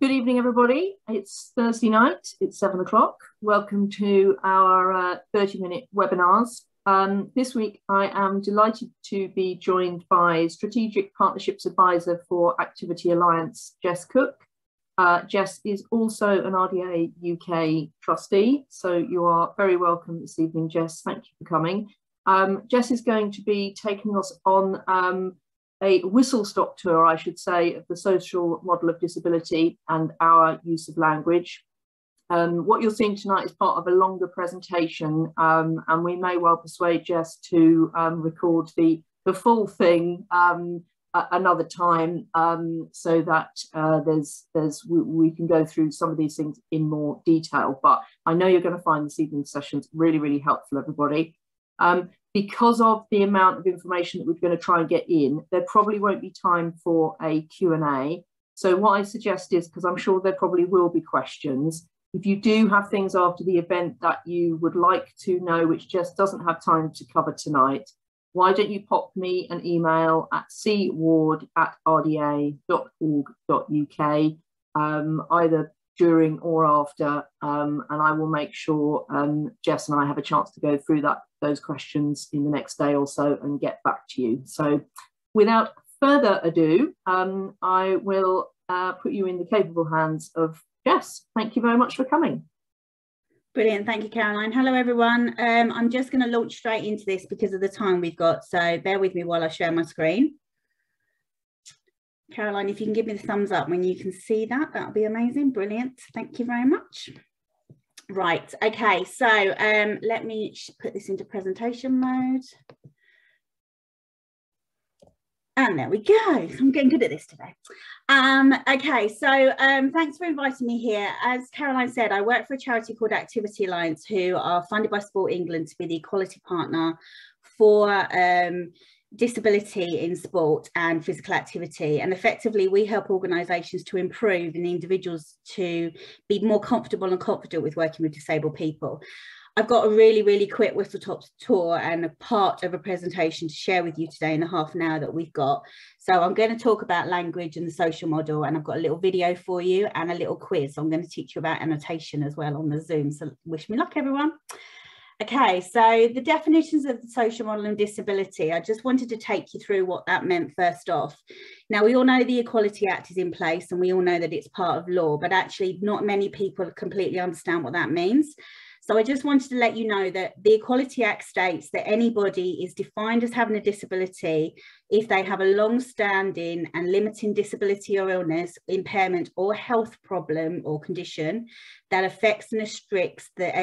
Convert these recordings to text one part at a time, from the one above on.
Good evening, everybody. It's Thursday night. It's 7 o'clock. Welcome to our 30-minute webinars. This week, I am delighted to be joined by Strategic Partnerships Advisor for Activity Alliance, Jess Cook. Jess is also an RDA UK trustee, so you are very welcome this evening, Jess. Thank you for coming. Jess is going to be taking us on a whistle-stop tour, I should say, of the social model of disability and our use of language. What you're seeing tonight is part of a longer presentation, and we may well persuade Jess to record the full thing another time, so that we can go through some of these things in more detail. But I know you're going to find this evening's sessions really, really helpful, everybody. Because of the amount of information that we're going to try and get in, there probably won't be time for a Q&A. So what I suggest is, because I'm sure there probably will be questions, if you do have things after the event that you would like to know, which just doesn't have time to cover tonight, why don't you pop me an email at cward@rda.org.uk, either during or after, and I will make sure Jess and I have a chance to go through those questions in the next day or so and get back to you. So without further ado, I will put you in the capable hands of Jess. Thank you very much for coming. Brilliant, thank you, Caroline. Hello everyone. I'm just going to launch straight into this because of the time we've got, so bear with me while I share my screen. Caroline, if you can give me the thumbs up when you can see that, that'll be amazing. Brilliant, thank you very much. Right, okay, so let me put this into presentation mode. And there we go. I'm getting good at this today. Okay, so thanks for inviting me here. As Caroline said, I work for a charity called Activity Alliance, who are funded by Sport England to be the equality partner for disability in sport and physical activity, and effectively we help organisations to improve and individuals to be more comfortable and confident with working with disabled people. I've got a really, really quick whistle-stop tour and a part of a presentation to share with you today in the half an hour that we've got. So I'm going to talk about language and the social model, and I've got a little video for you and a little quiz. So I'm going to teach you about annotation as well on the Zoom, so wish me luck everyone. Okay, so the definitions of the social model and disability, I just wanted to take you through what that meant first off. Now, we all know the Equality Act is in place and we all know that it's part of law, but actually not many people completely understand what that means. So I just wanted to let you know that the Equality Act states that anybody is defined as having a disability if they have a long-standing and limiting disability or illness, impairment or health problem or condition that affects and restricts the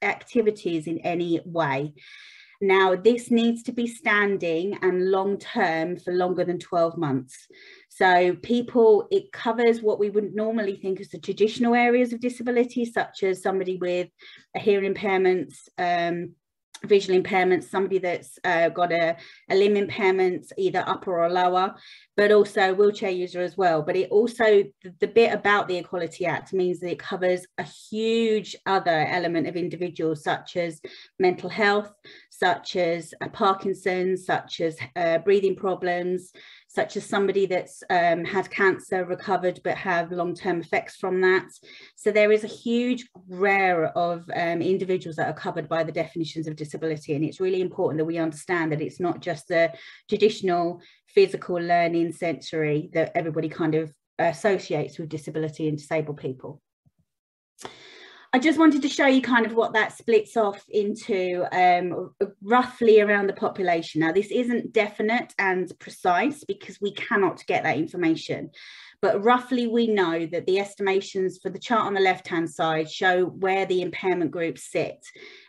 activities in any way. Now, this needs to be standing and long-term for longer than 12 months. So people, it covers what we wouldn't normally think as the traditional areas of disability, such as somebody with a hearing impairment, visual impairments, somebody that's got a limb impairment, either upper or lower, but also wheelchair user as well. But it also, the bit about the Equality Act means that it covers a huge other element of individuals, such as mental health, such as Parkinson's, such as breathing problems, such as somebody that's had cancer, recovered, but have long-term effects from that. So there is a huge array of individuals that are covered by the definitions of disability. And it's really important that we understand that it's not just the traditional physical learning sensory that everybody kind of associates with disability and disabled people. I just wanted to show you kind of what that splits off into roughly around the population. Now, this isn't definite and precise because we cannot get that information, but roughly we know that the estimations for the chart on the left-hand side show where the impairment groups sit.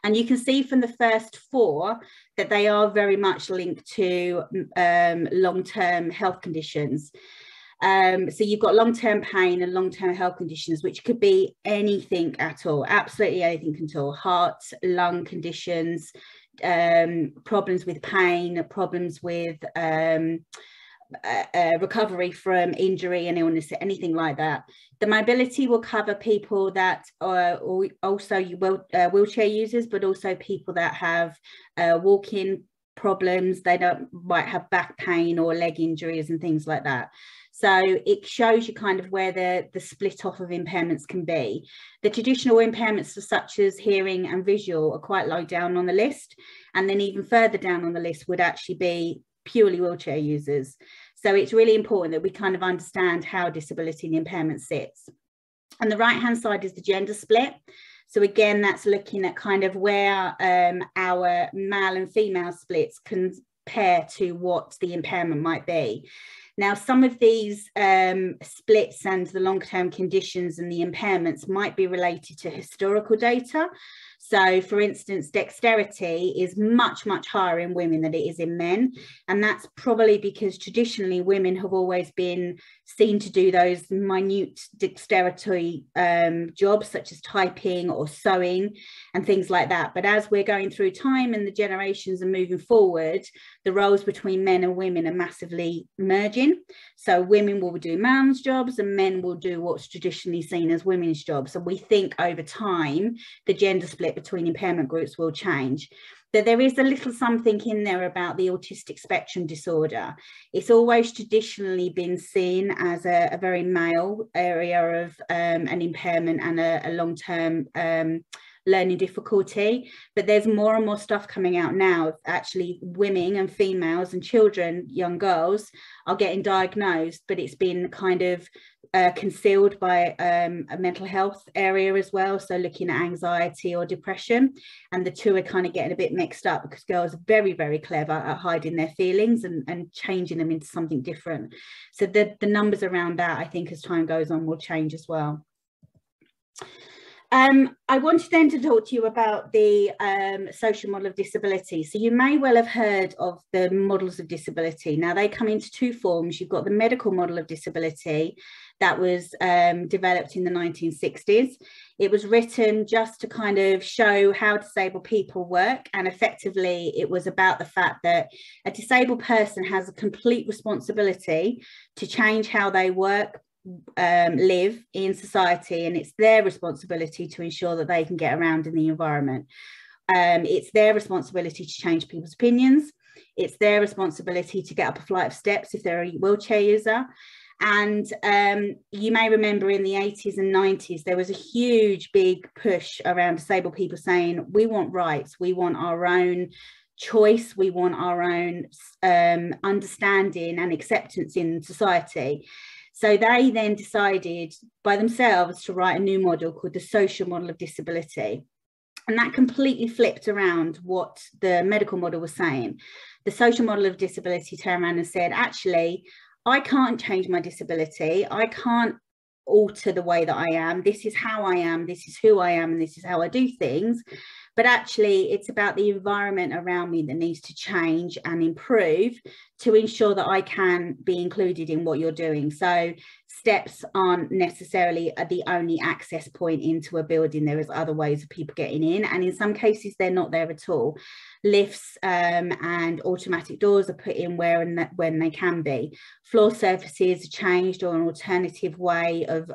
And you can see from the first four that they are very much linked to long-term health conditions. So you've got long-term pain and long-term health conditions, which could be anything at all, absolutely anything at all, heart, lung conditions, problems with pain, problems with recovery from injury and illness, anything like that. The mobility will cover people that are also wheelchair users, but also people that have walking problems, they don't might have back pain or leg injuries and things like that. So it shows you kind of where the split off of impairments can be. The traditional impairments such as hearing and visual are quite low down on the list, and then even further down on the list would actually be purely wheelchair users. So it's really important that we kind of understand how disability and impairment sits. On the right hand side is the gender split. So again, that's looking at kind of where our male and female splits compare to what the impairment might be. Now, some of these splits and the long-term conditions and the impairments might be related to historical data. So, for instance, dexterity is much, much higher in women than it is in men. And that's probably because traditionally women have always been seen to do those minute dexterity jobs such as typing or sewing and things like that. But as we're going through time and the generations are moving forward, the roles between men and women are massively merging. So women will do man's jobs and men will do what's traditionally seen as women's jobs. And we think over time, the gender split between impairment groups will change. But there is a little something in there about the autistic spectrum disorder. It's always traditionally been seen as a very male area of an impairment and a long-term learning difficulty, but there's more and more stuff coming out now. Actually, women and females and children, young girls, are getting diagnosed, but it's been kind of concealed by a mental health area as well. So looking at anxiety or depression, and the two are kind of getting a bit mixed up because girls are very, very clever at hiding their feelings and changing them into something different. So the numbers around that, I think, as time goes on, will change as well. I wanted then to talk to you about the social model of disability. So you may well have heard of the models of disability. Now they come into two forms. You've got the medical model of disability that was developed in the 1960s. It was written just to kind of show how disabled people work, and effectively it was about the fact that a disabled person has a complete responsibility to change how they work, live in society, and it's their responsibility to ensure that they can get around in the environment. It's their responsibility to change people's opinions. It's their responsibility to get up a flight of steps if they're a wheelchair user. And you may remember in the 80s and 90s, there was a huge big push around disabled people saying, we want rights, we want our own choice, we want our own understanding and acceptance in society. So they then decided by themselves to write a new model called the social model of disability. And that completely flipped around what the medical model was saying. The social model of disability turned around and said, actually, I can't change my disability. I can't alter the way that I am. This is how I am. This is who I am. And this is how I do things. But actually, it's about the environment around me that needs to change and improve to ensure that I can be included in what you're doing. So steps aren't necessarily the only access point into a building. There is other ways of people getting in. And in some cases, they're not there at all. Lifts and automatic doors are put in where and when they can be. Floor surfaces are changed or an alternative way of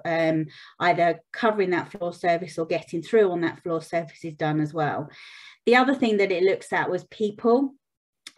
either covering that floor surface or getting through on that floor surface is done as well. The other thing that it looks at was people.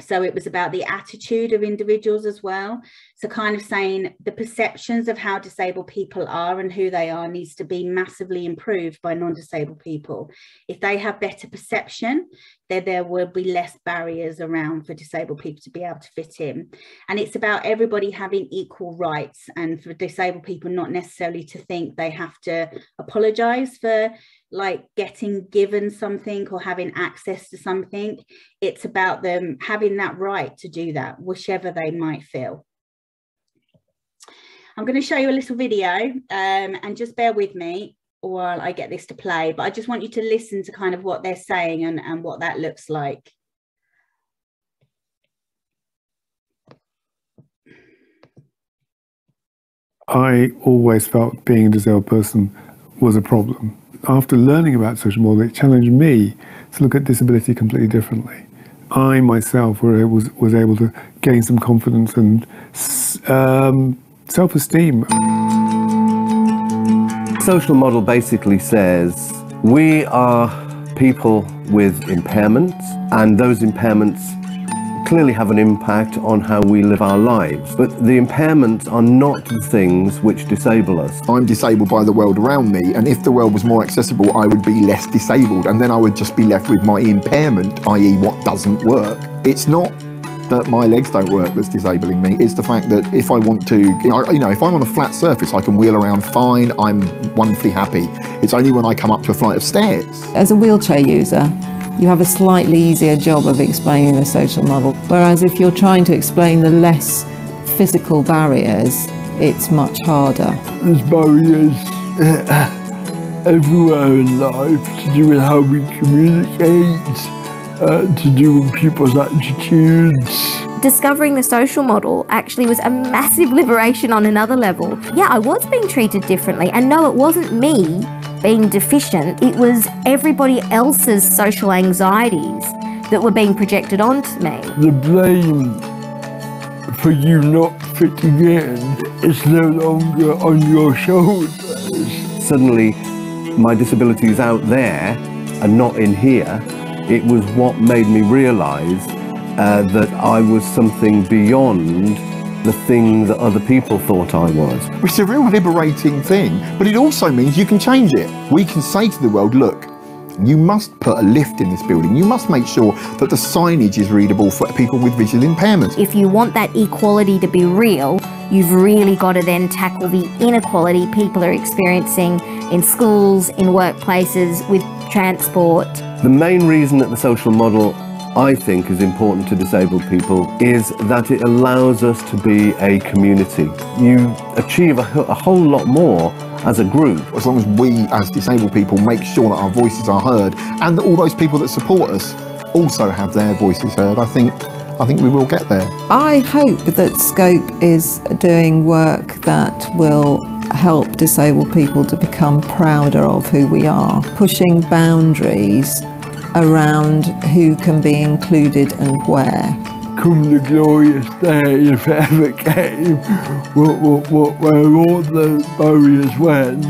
So it was about the attitude of individuals as well. So kind of saying the perceptions of how disabled people are and who they are needs to be massively improved by non-disabled people. If they have better perception, then there will be less barriers around for disabled people to be able to fit in. And it's about everybody having equal rights, and for disabled people not necessarily to think they have to apologise for like getting given something or having access to something. It's about them having that right to do that, whichever they might feel. I'm going to show you a little video and just bear with me while I get this to play, but I just want you to listen to kind of what they're saying and what that looks like. I always felt being a disabled person was a problem. After learning about social model, it challenged me to look at disability completely differently. I myself was able to gain some confidence and self-esteem. Social model basically says we are people with impairments, and those impairments clearly have an impact on how we live our lives, but the impairments are not things which disable us. I'm disabled by the world around me, and if the world was more accessible, I would be less disabled, and then I would just be left with my impairment, i.e. what doesn't work. It's not that my legs don't work that's disabling me, it's the fact that if I want to, if I'm on a flat surface, I can wheel around fine, I'm wonderfully happy. It's only when I come up to a flight of stairs. As a wheelchair user, you have a slightly easier job of explaining the social model, whereas if you're trying to explain the less physical barriers, it's much harder. There's barriers everywhere in life to do with how we communicate, to do with people's attitudes. Discovering the social model actually was a massive liberation on another level. Yeah, I was being treated differently, and no, it wasn't me being deficient, it was everybody else's social anxieties that were being projected onto me. The blame for you not fitting in is no longer on your shoulders. Suddenly, my disability is out there and not in here. It was what made me realise that I was something beyond the thing that other people thought I was. It's a real liberating thing, but it also means you can change it. We can say to the world, look, you must put a lift in this building. You must make sure that the signage is readable for people with visual impairments. If you want that equality to be real, you've really got to then tackle the inequality people are experiencing in schools, in workplaces, with transport. The main reason that the social model I think is important to disabled people is that it allows us to be a community. You achieve a whole lot more as a group. As long as we as disabled people make sure that our voices are heard and that all those people that support us also have their voices heard, I think we will get there. I hope that Scope is doing work that will help disabled people to become prouder of who we are, pushing boundaries around who can be included and where. Come the glorious day, if it ever came, where all those barriers went,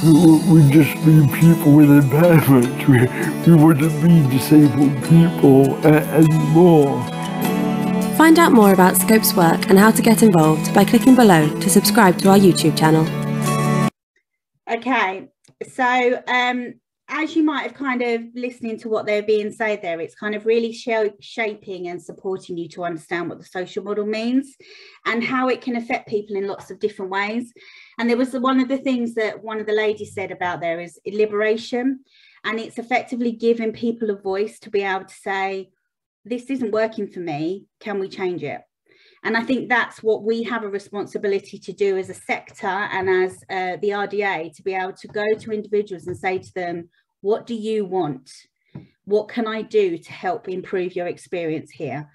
we'd just be people with impairments, we wouldn't be disabled people anymore. Find out more about Scope's work and how to get involved by clicking below to subscribe to our YouTube channel. Okay, so as you might have kind of listening to what they're being said there, it's kind of really shaping and supporting you to understand what the social model means and how it can affect people in lots of different ways. And there was one of the things that one of the ladies said about there is liberation, and it's effectively giving people a voice to be able to say, this isn't working for me, can we change it? And I think that's what we have a responsibility to do as a sector and as the RDA, to be able to go to individuals and say to them, what do you want? What can I do to help improve your experience here?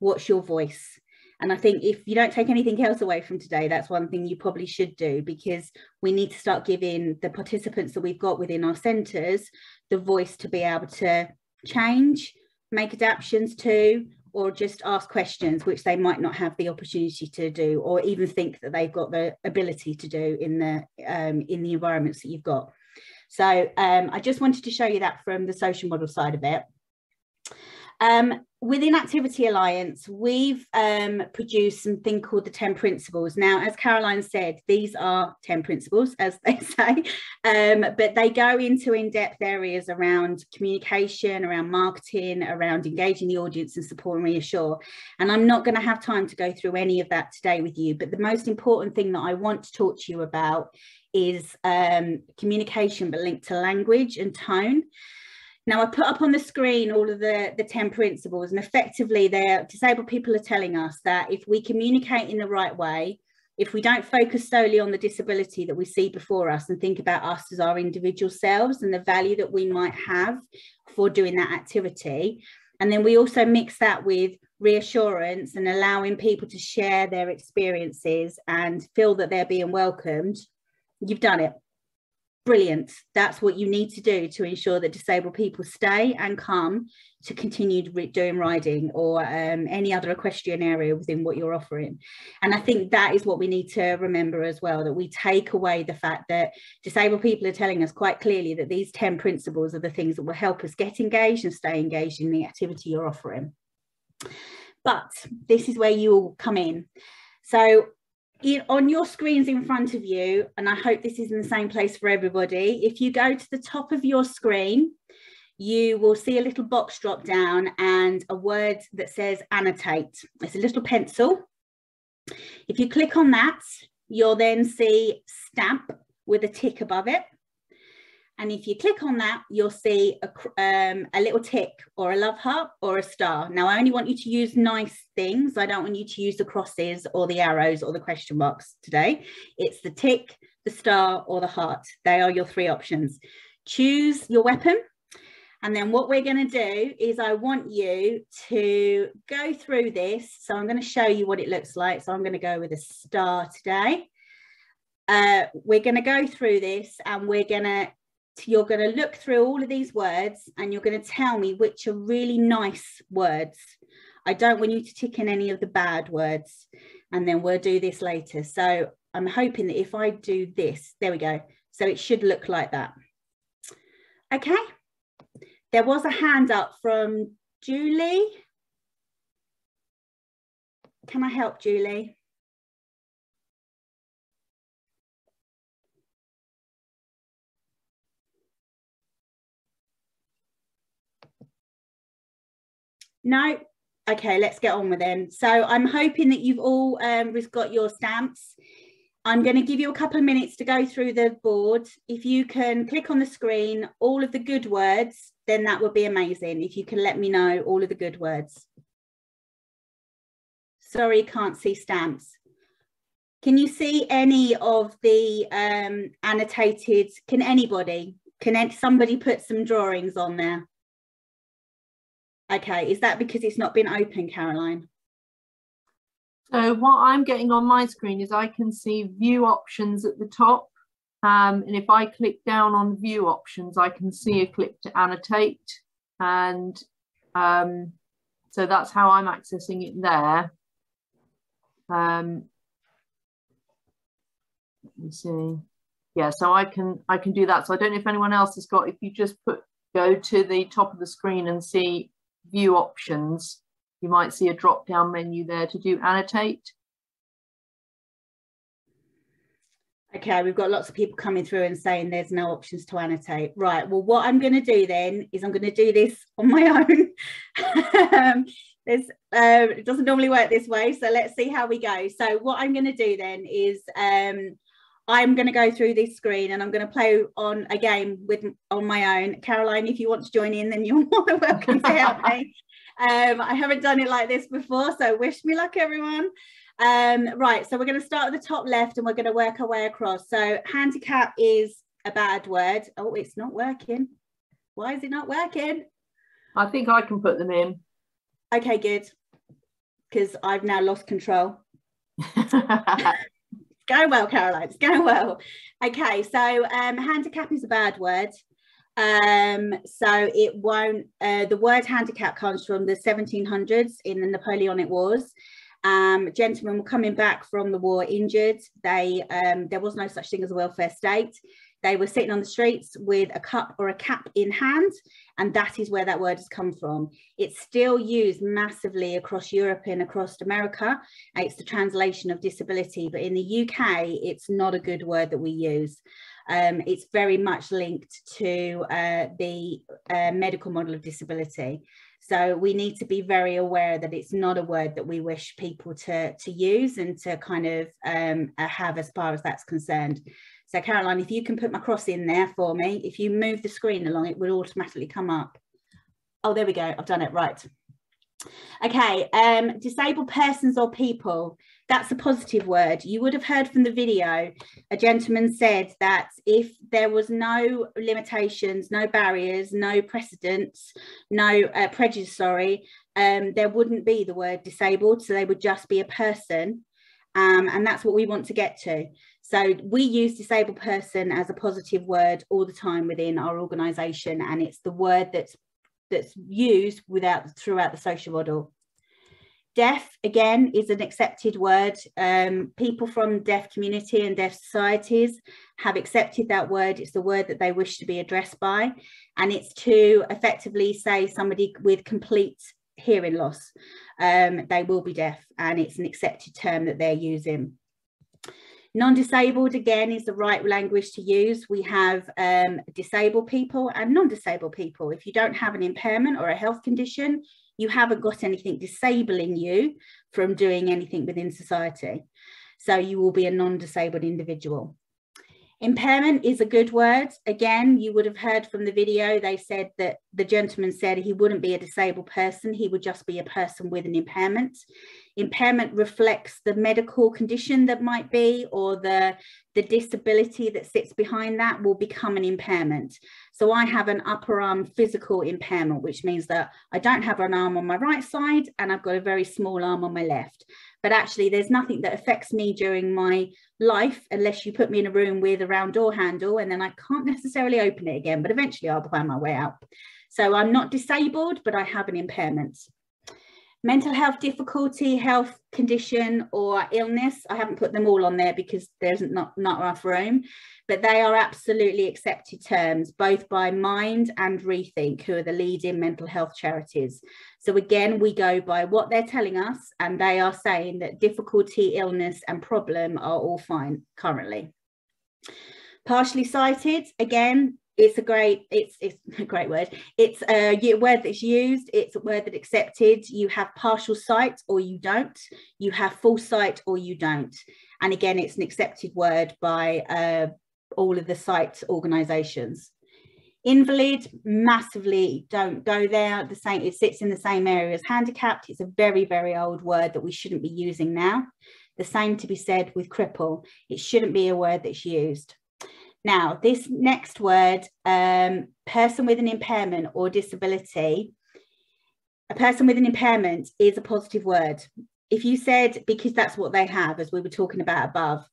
What's your voice? And I think if you don't take anything else away from today, that's one thing you probably should do, because we need to start giving the participants that we've got within our centres the voice to be able to change, make adaptations to, or just ask questions which they might not have the opportunity to do, or even think that they've got the ability to do in the environments that you've got. So I just wanted to show you that from the social model side of it. Within Activity Alliance, we've produced something called the 10 principles. Now, as Caroline said, these are 10 principles, as they say, but they go into in-depth areas around communication, around marketing, around engaging the audience and support and reassure. And I'm not going to have time to go through any of that today with you, but the most important thing that I want to talk to you about is communication, but linked to language and tone. Now, I put up on the screen all of the 10 principles, and effectively disabled people are telling us that if we communicate in the right way, if we don't focus solely on the disability that we see before us and think about us as our individual selves and the value that we might have for doing that activity, and then we also mix that with reassurance and allowing people to share their experiences and feel that they're being welcomed, you've done it. Brilliant. That's what you need to do to ensure that disabled people stay and come to continue doing riding or any other equestrian area within what you're offering. And I think that is what we need to remember as well, that we take away the fact that disabled people are telling us quite clearly that these 10 principles are the things that will help us get engaged and stay engaged in the activity you're offering. But this is where you all come in. So on your screens in front of you, and I hope this is in the same place for everybody, if you go to the top of your screen, you will see a little box drop down and a word that says annotate. It's a little pencil. If you click on that, you'll then see stamp with a tick above it. And if you click on that, you'll see a little tick or a love heart or a star. Now, I only want you to use nice things. I don't want you to use the crosses or the arrows or the question marks today. It's the tick, the star or the heart. They are your three options. Choose your weapon. And then what we're going to do is I want you to go through this. So I'm going to show you what it looks like. So I'm going to go with a star today. We're going to go through this and you're going to look through all of these words and you're going to tell me which are really nice words. I don't want you to tick in any of the bad words, and then we'll do this later. So I'm hoping that if I do this, there we go. So it should look like that. Okay. There was a hand up from Julie. Can I help, Julie? No? Okay, let's get on with it. So I'm hoping that you've all got your stamps. I'm going to give you a couple of minutes to go through the board. If you can click on the screen, all of the good words, then that would be amazing. If you can let me know all of the good words. Sorry, can't see stamps. Can you see any of the annotated? Can somebody put some drawings on there? Okay, is that because it's not been open, Caroline? So what I'm getting on my screen is I can see view options at the top. And if I click down on view options, I can see a click to annotate. And so that's how I'm accessing it there. Let me see. Yeah, so I can do that. So I don't know if anyone else has got, if you just go to the top of the screen and see view options. You might see a drop down menu there to do annotate. Okay, we've got lots of people coming through and saying there's no options to annotate. Right, well, what I'm going to do then is I'm going to do this on my own. It doesn't normally work this way, so let's see how we go. So what I'm going to do then is I'm going to go through this screen and I'm going to play on a game on my own. Caroline, if you want to join in, then you're more than welcome to help me. I haven't done it like this before, so wish me luck, everyone. Right, so we're going to start at the top left and we're going to work our way across. So handicap is a bad word. Oh, it's not working. Why is it not working? I think I can put them in. Okay, good, because I've now lost control. Going well, Caroline, it's going well. Okay, so handicap is a bad word. So it won't, the word handicap comes from the 1700s in the Napoleonic Wars. Gentlemen were coming back from the war injured. There was no such thing as a welfare state. They were sitting on the streets with a cup or a cap in hand, and that is where that word has come from. It's still used massively across Europe and across America. It's the translation of disability, but in the UK, it's not a good word that we use. It's very much linked to the medical model of disability. So we need to be very aware that it's not a word that we wish people to use and to kind of have as far as that's concerned. So Caroline, if you can put my cross in there for me, if you move the screen along, it will automatically come up. Oh, there we go. I've done it. Right. Okay. Disabled persons or people. That's a positive word. You would have heard from the video, a gentleman said that if there was no limitations, no barriers, no precedents, no prejudice, sorry, there wouldn't be the word disabled. So they would just be a person. And that's what we want to get to. So we use disabled person as a positive word all the time within our organisation, and it's the word that's used throughout the social model. Deaf, again, is an accepted word. People from deaf community and deaf societies have accepted that word. It's the word that they wish to be addressed by, and it's to effectively say somebody with complete hearing loss, they will be deaf, and it's an accepted term that they're using. Non-disabled, again, is the right language to use. We have disabled people and non-disabled people. If you don't have an impairment or a health condition, you haven't got anything disabling you from doing anything within society. So you will be a non-disabled individual. Impairment is a good word. Again, you would have heard from the video, they said that the gentleman said he wouldn't be a disabled person, he would just be a person with an impairment. Impairment reflects the medical condition that might be, or the disability that sits behind that will become an impairment. So I have an upper arm physical impairment, which means that I don't have an arm on my right side and I've got a very small arm on my left. But actually there's nothing that affects me during my life unless you put me in a room with a round door handle, and then I can't necessarily open it again, but eventually I'll find my way out. So I'm not disabled, but I have an impairment. Mental health difficulty, health condition or illness, I haven't put them all on there because there's not enough room, but they are absolutely accepted terms, both by Mind and Rethink, who are the leading mental health charities. So again, we go by what they're telling us, and they are saying that difficulty, illness and problem are all fine currently. Partially sighted, again, it's a great word. It's a word that's used. It's a word that's accepted. You have partial sight or you don't. You have full sight or you don't. And again, it's an accepted word by all of the sight organisations. Invalid, massively don't go there. The same, it sits in the same area as handicapped. It's a very, very old word that we shouldn't be using now. The same to be said with cripple. It shouldn't be a word that's used. Now, this next word, person with an impairment or disability, a person with an impairment is a positive word. If you said, because that's what they have, as we were talking about above,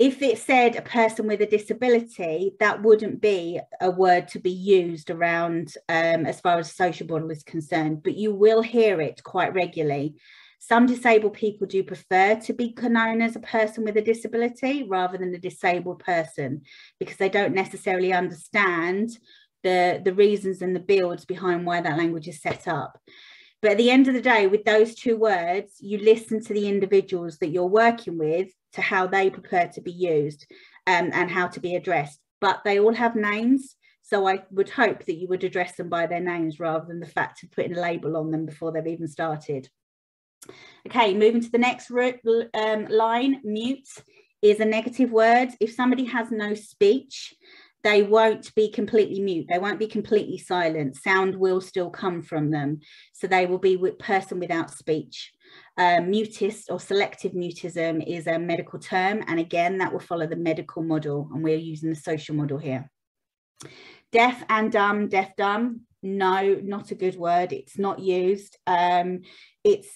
if it said a person with a disability, that wouldn't be a word to be used around as far as the social model is concerned, but you will hear it quite regularly. Some disabled people do prefer to be known as a person with a disability rather than a disabled person, because they don't necessarily understand the reasons and the builds behind why that language is set up. But at the end of the day, with those two words, you listen to the individuals that you're working with to how they prefer to be used and how to be addressed. But they all have names, so I would hope that you would address them by their names rather than the fact of putting a label on them before they've even started. Okay, moving to the next line, mute is a negative word. If somebody has no speech, they won't be completely mute. They won't be completely silent. Sound will still come from them. So they will be a person without speech. Mutist or selective mutism is a medical term. And again, that will follow the medical model. And we're using the social model here. Deaf and dumb, deaf dumb. No, not a good word. It's not used.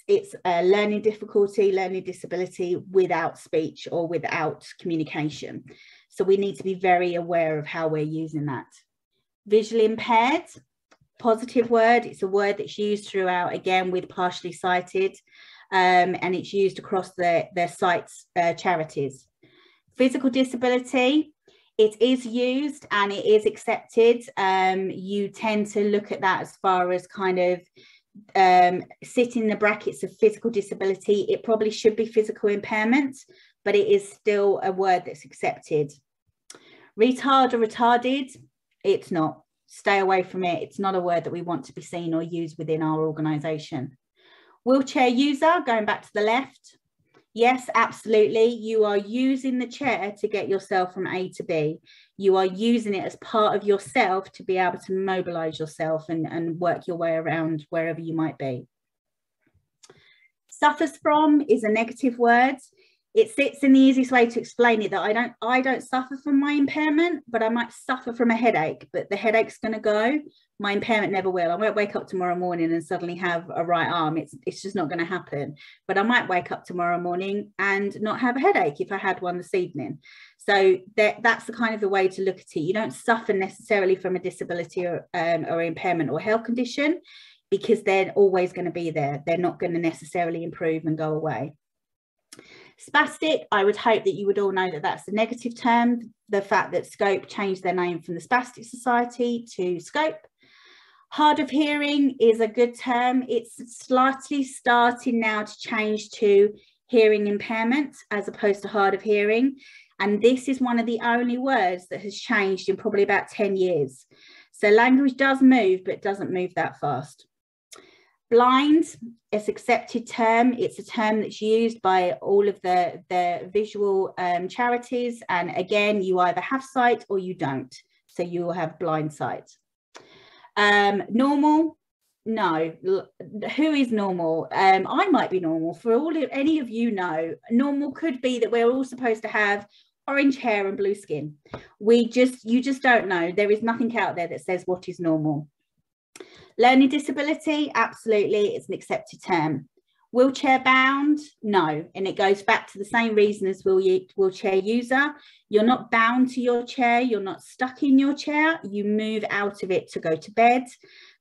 It's a learning difficulty, learning disability without speech or without communication. So we need to be very aware of how we're using that. Visually impaired, positive word. It's a word that's used throughout, again, with partially sighted, and it's used across their sites charities. Physical disability. It is used and it is accepted. You tend to look at that as far as kind of sit in the brackets of physical disability. It probably should be physical impairment, but it is still a word that's accepted. Retard or retarded, it's not. Stay away from it. It's not a word that we want to be seen or used within our organisation. Wheelchair user, going back to the left. Yes, absolutely. You are using the chair to get yourself from A to B. You are using it as part of yourself to be able to mobilise yourself and work your way around wherever you might be. Suffers from is a negative word. It sits in the easiest way to explain it that I don't suffer from my impairment, but I might suffer from a headache, but the headache's going to go. My impairment never will. I won't wake up tomorrow morning and suddenly have a right arm. It's just not going to happen. But I might wake up tomorrow morning and not have a headache if I had one this evening. So that's the kind of the way to look at it. You don't suffer necessarily from a disability or impairment or health condition, because they're always going to be there. They're not going to necessarily improve and go away. Spastic, I would hope that you would all know that that's a negative term. The fact that Scope changed their name from the Spastic Society to Scope. Hard of hearing is a good term. It's slightly starting now to change to hearing impairment as opposed to hard of hearing. And this is one of the only words that has changed in probably about 10 years. So language does move, but it doesn't move that fast. Blind, it's an accepted term. It's a term that's used by all of the visual charities. And again, you either have sight or you don't. So you will have blind sight. Normal, no. Who is normal? I might be normal. For all any of you know, normal could be that we're all supposed to have orange hair and blue skin. You just don't know. There is nothing out there that says what is normal. Learning disability, absolutely, it's an accepted term. Wheelchair bound, no, and it goes back to the same reason as wheelchair user. You're not bound to your chair, you're not stuck in your chair, you move out of it to go to bed,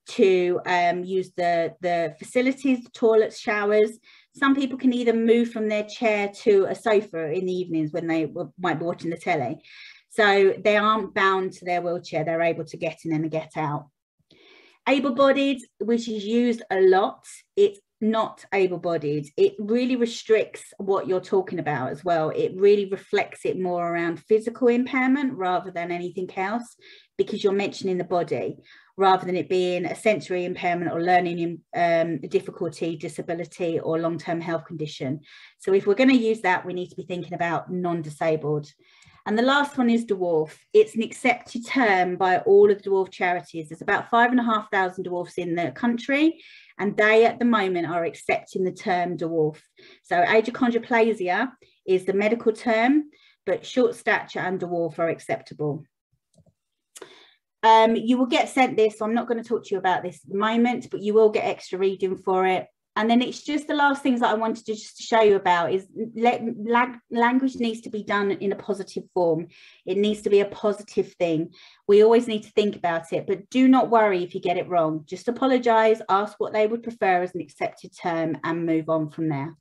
to use the facilities, the toilets, showers. Some people can either move from their chair to a sofa in the evenings when they might be watching the telly. So they aren't bound to their wheelchair, they're able to get in and get out. Able-bodied, which is used a lot, it's not able-bodied. It really restricts what you're talking about as well. It really reflects it more around physical impairment rather than anything else, because you're mentioning the body rather than it being a sensory impairment or learning difficulty, disability or long-term health condition. So if we're going to use that, we need to be thinking about non-disabled. And the last one is dwarf. It's an accepted term by all of the dwarf charities. There's about 5,500 dwarfs in the country, and they at the moment are accepting the term dwarf. So achondroplasia is the medical term, but short stature and dwarf are acceptable. You will get sent this. So I'm not going to talk to you about this at the moment, but you will get extra reading for it. And then it's just the last things that I wanted to just show you about is language needs to be done in a positive form. It needs to be a positive thing. We always need to think about it, but do not worry if you get it wrong. Just apologise, ask what they would prefer as an accepted term and move on from there.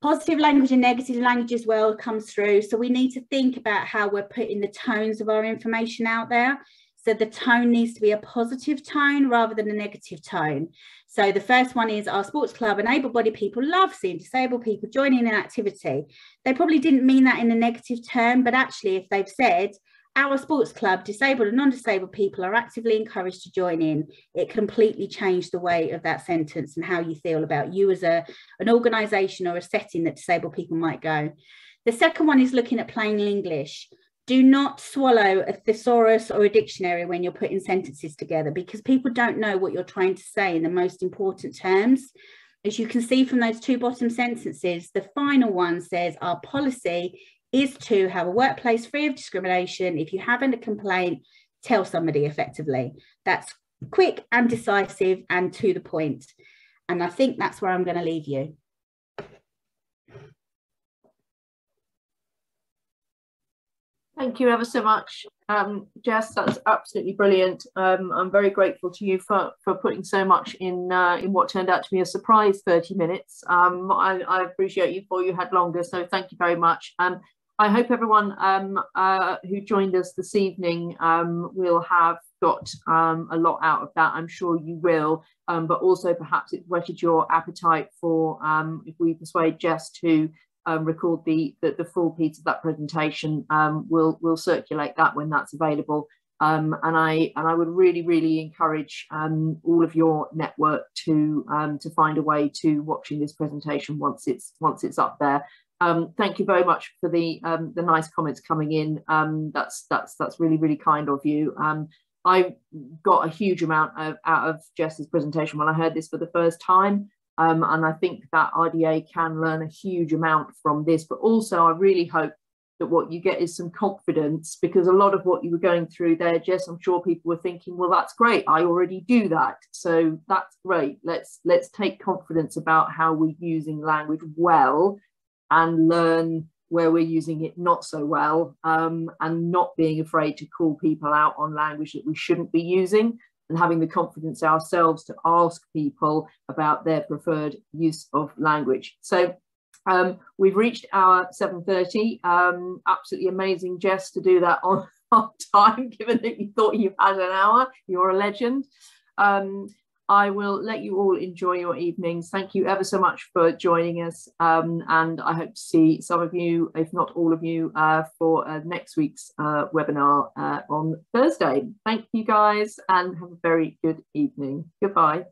Positive language and negative language as well comes through. So we need to think about how we're putting the tones of our information out there. So the tone needs to be a positive tone rather than a negative tone. So the first one is our sports club and able-bodied people love seeing disabled people joining an activity. They probably didn't mean that in a negative term, but actually if they've said our sports club, disabled and non-disabled people are actively encouraged to join in, it completely changed the way of that sentence and how you feel about you as an organisation or a setting that disabled people might go. The second one is looking at plain English. Do not swallow a thesaurus or a dictionary when you're putting sentences together, because people don't know what you're trying to say in the most important terms. As you can see from those two bottom sentences, the final one says our policy is to have a workplace free of discrimination. If you haven't a complaint, tell somebody effectively. That's quick and decisive and to the point. And I think that's where I'm going to leave you. Thank you ever so much, Jess. That's absolutely brilliant. I'm very grateful to you for putting so much in what turned out to be a surprise 30 minutes. I appreciate you for you had longer, so thank you very much. I hope everyone who joined us this evening will have got a lot out of that. I'm sure you will, but also perhaps it whetted your appetite for if we persuade Jess to record the full piece of that presentation. We'll circulate that when that's available, and I would really encourage all of your network to find a way to watching this presentation once it's up there. Thank you very much for the nice comments coming in. That's really kind of you. I got a huge amount out of Jess's presentation when I heard this for the first time. And I think that RDA can learn a huge amount from this, but also I really hope that what you get is some confidence, because a lot of what you were going through there, Jess, I'm sure people were thinking, well, that's great, I already do that. So that's great. Let's take confidence about how we're using language well and learn where we're using it not so well, and not being afraid to call people out on language that we shouldn't be using, and having the confidence ourselves to ask people about their preferred use of language. So we've reached our 7:30. Absolutely amazing, Jess, to do that on hard time, given that you thought you had an hour. You're a legend. I will let you all enjoy your evenings. Thank you ever so much for joining us. And I hope to see some of you, if not all of you, for next week's webinar on Thursday. Thank you guys and have a very good evening. Goodbye.